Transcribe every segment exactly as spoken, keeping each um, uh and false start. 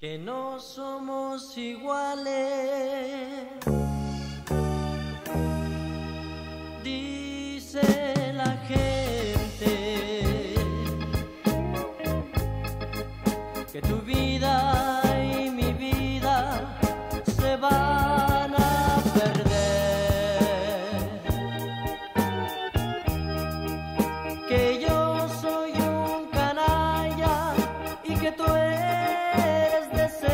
Que no somos iguales, dice la gente, que tu vida y mi vida se van a perder, que yo soy un canalla y que tú eres decente,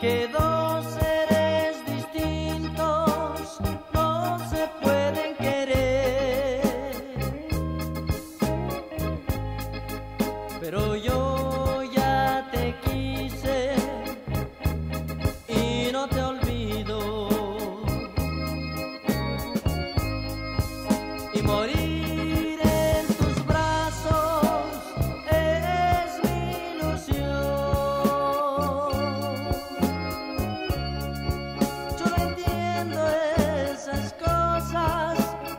que dos seres distintos no se pueden querer, pero yo ya te quise y no te olvido, y morir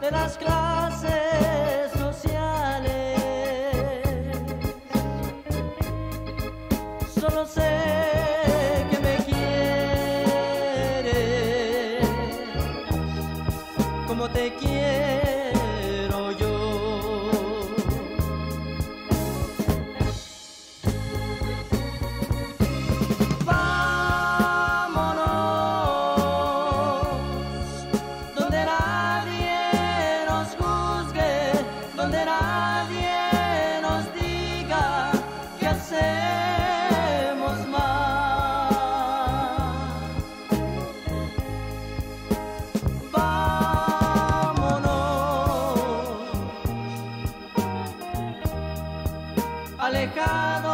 de las clases sociales. Solo sé que me quieres como te quiero yo. Donde nadie nos diga que hacemos mal. Vámonos, alejados.